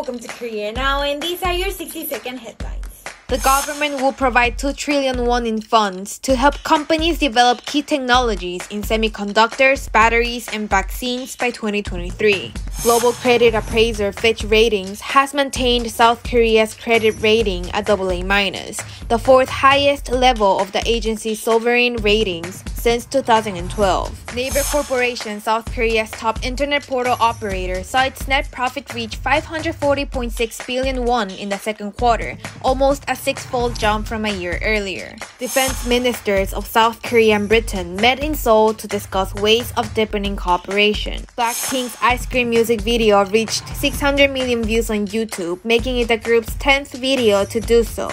welcome to Korea Now, and these are your 60-second headlines. The government will provide 2 trillion won in funds to help companies develop key technologies in semiconductors, batteries, and vaccines by 2023. Global credit appraiser Fitch Ratings has maintained South Korea's credit rating at AA-, the fourth highest level of the agency's sovereign ratings since 2012. Naver Corporation, South Korea's top internet portal operator, saw its net profit reach 540.6 billion won in the second quarter, almost a six-fold jump from a year earlier. Defense ministers of South Korea and Britain met in Seoul to discuss ways of deepening cooperation. Blackpink's Ice Cream music video reached 600 million views on YouTube, making it the group's 10th video to do so.